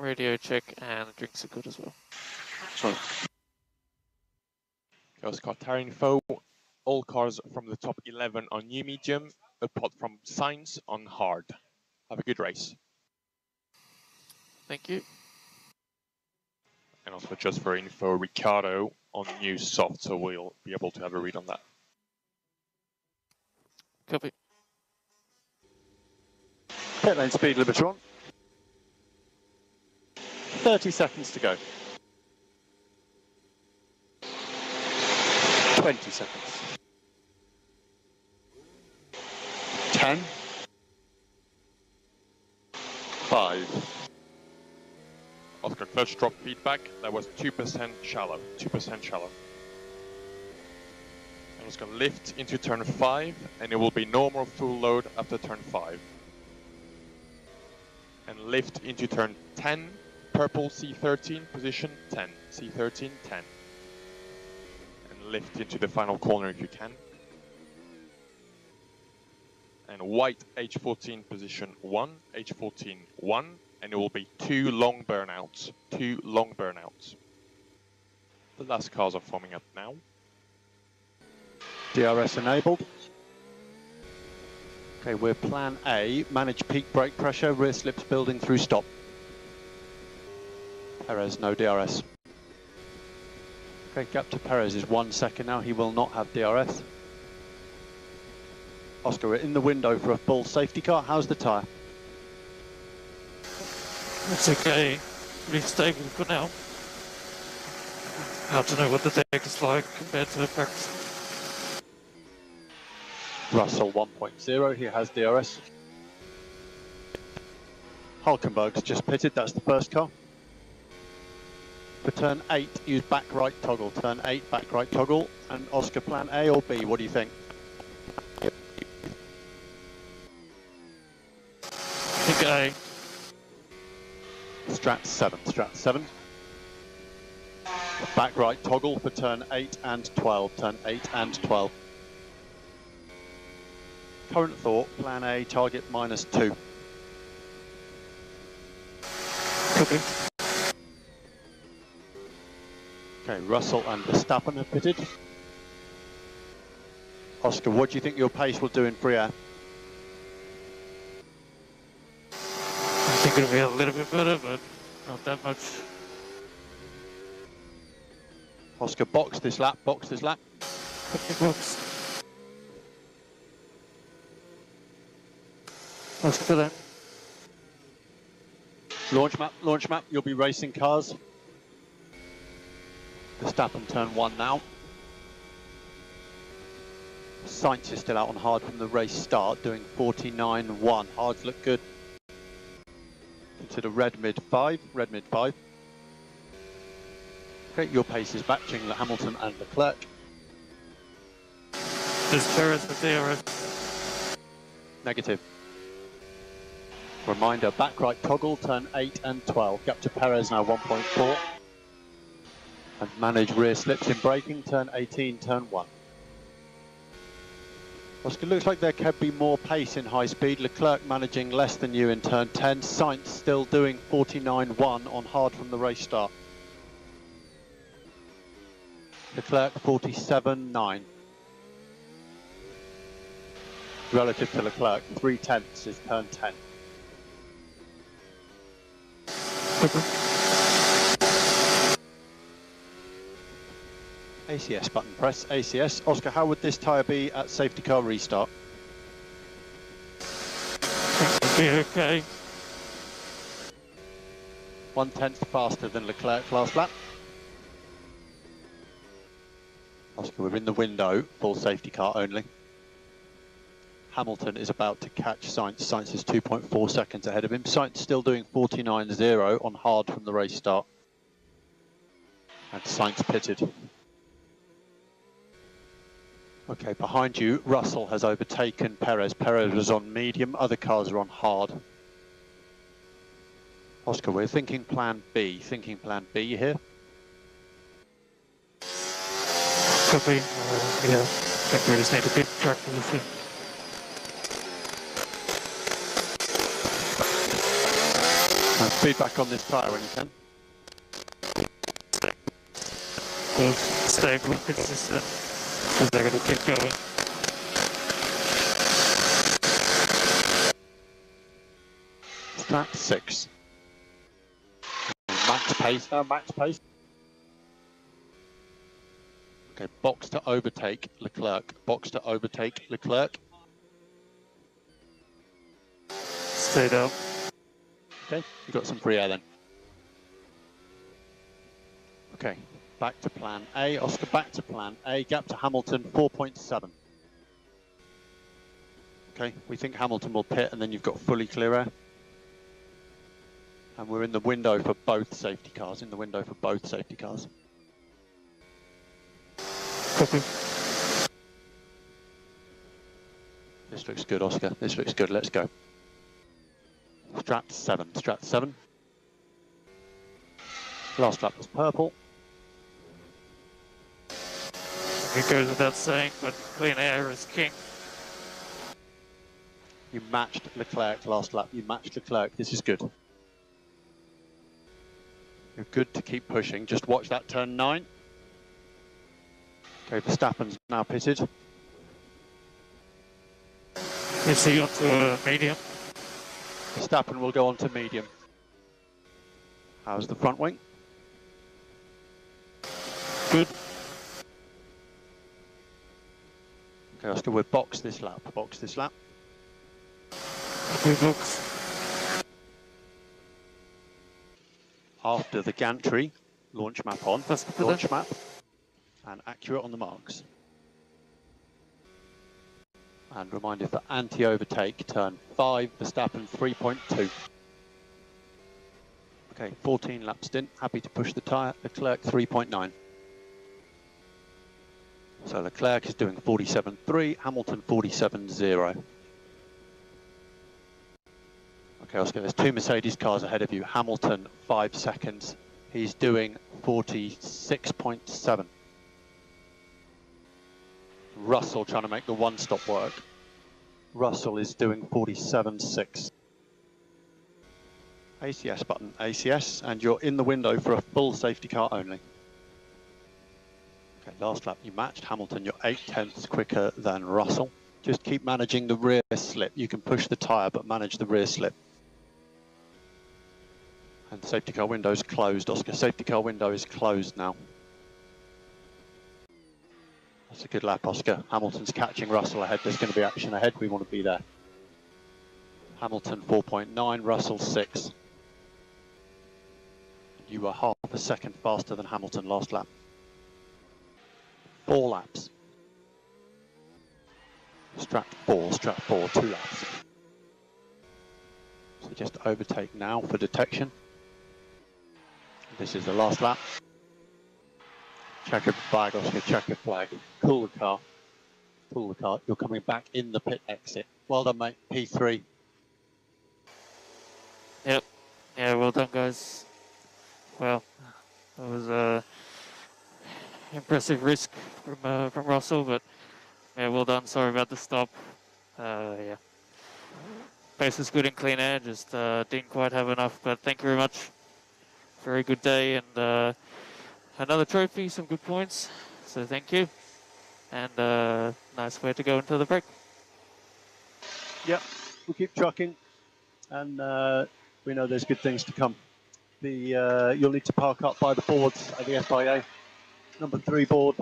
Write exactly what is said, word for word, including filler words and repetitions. radio check, and the drinks are good as well. Sure. Oscar Tara info, all cars from the top eleven on new medium, apart from Sainz on hard. Have a good race. Thank you. And also just for info, Ricardo on new soft, so we'll be able to have a read on that. Copy. Pit lane speed, Libertron. thirty seconds to go. twenty seconds. ten. five. Oscar, clutch drop feedback, that was two percent shallow, two percent shallow. And it's going to lift into turn five, and it will be normal full load after turn five. And lift into turn ten, purple C thirteen, position ten, C thirteen, ten. Lift into the final corner if you can. And white H fourteen position one, H fourteen one, and it will be two long burnouts, two long burnouts. The last cars are forming up now. D R S enabled. Okay, we're plan A, manage peak brake pressure, rear slips building through stop. Perez, no D R S. Okay, gap to Perez is one second now, he will not have D R S. Oscar, we're in the window for a full safety car, how's the tyre? It's okay, pretty stable for now. Hard to know what the deck is like compared to the practice. Russell one point oh, he has D R S. Hulkenberg's just pitted, that's the first car. For turn eight, use back right toggle. Turn eight, back right toggle. And Oscar, plan A or B, what do you think? Yep. Okay. Strat seven, strat seven. Back right toggle for turn eight and twelve. Turn eight and twelve. Current thought, plan A, target minus two. Copy. Okay, Russell and Verstappen have pitted. Oscar, what do you think your pace will do in free air? I think it'll be a little bit better, but not that much. Oscar, box this lap, box this lap. Box. Oscar, for that. Launch map, launch map, you'll be racing cars. Verstappen turn one now. Sainz is still out on hard from the race start, doing forty-nine one. Hards look good. Consider red mid five, red mid five. Okay, your pace is matching Hamilton and Leclerc. Is Perez with D R S? Negative. Reminder, back right toggle, turn eight and twelve. Gap to Perez now one point four. And manage rear slips in braking, turn eighteen, turn one. Oscar, looks like there could be more pace in high speed. Leclerc managing less than you in turn ten. Sainz still doing forty-nine one on hard from the race start. Leclerc forty-seven nine. Relative to Leclerc, three tenths is turn ten. Okay. A C S button press, A C S. Oscar, how would this tyre be at safety car restart? It'll be okay. One tenth faster than Leclerc last lap. Oscar, we're in the window, full safety car only. Hamilton is about to catch Sainz. Sainz is two point four seconds ahead of him. Sainz still doing forty-nine zero on hard from the race start. And Sainz pitted. Okay, behind you, Russell has overtaken Perez. Perez was on medium, other cars are on hard. Oscar, we're thinking plan B, thinking plan B here. Could be, uh, yeah, I think we just need a bit of track in the field. And feedback on this tyre when you can. We'll stay consistent because they're going to keep going. Stack six. Max pace now, max pace. Okay, box to overtake Leclerc. Box to overtake Leclerc. Stay down. Okay, you've got some free air then. Okay, back to plan A. Oscar, back to plan A. Gap to Hamilton, four point seven. Okay, we think Hamilton will pit and then you've got fully clear air. And we're in the window for both safety cars, in the window for both safety cars. Copy. This looks good, Oscar. This looks good. Let's go. Strat seven. Strat seven. Last lap was purple. It goes without saying, but clean air is king. You matched Leclerc last lap. You matched Leclerc. This is good. You're good to keep pushing. Just watch that turn nine. Okay, Verstappen's now pitted. Is he on to uh, medium? Verstappen will go on to medium. How's the front wing? Good. Okay, Oscar, we'll box this lap. Box this lap. We box. After the gantry, launch map on. That's launch that. map. And accurate on the marks. And reminder for anti-overtake, turn five, Verstappen three point two. Okay, fourteen lap stint, happy to push the tyre, Leclerc three point nine. So Leclerc is doing forty-seven point three, Hamilton forty-seven point zero. Okay, Oscar, there's two Mercedes cars ahead of you, Hamilton five seconds, he's doing forty-six point seven. Russell trying to make the one-stop work. Russell is doing forty-seven point six. A C S button, A C S, and you're in the window for a full safety car only. Okay, last lap you matched Hamilton, you're eight tenths quicker than Russell. Just keep managing the rear slip. You can push the tyre, but manage the rear slip. And the safety car window is closed, Oscar. Safety car window is closed now. That's a good lap, Oscar. Hamilton's catching Russell ahead. There's going to be action ahead. We want to be there. Hamilton four point nine, Russell six. You were half a second faster than Hamilton last lap. Four laps. Strat four, strat four, two laps. So just overtake now for detection. This is the last lap. Checkered flag, Oscar, checkered flag. Cool the car. Cool the car. You're coming back in the pit exit. Well done, mate. P three. Yep. Yeah, well done, guys. Well, that was an uh, impressive risk from, uh, from Russell, but yeah, well done. Sorry about the stop. Uh, yeah. Pace was good and clean air, just uh, didn't quite have enough, but thank you very much. Very good day, and uh, another trophy, some good points, so thank you, and uh, nice way to go into the break. Yep, we'll keep trucking, and uh, we know there's good things to come. The uh, you'll need to park up by the boards at the F I A, number three board.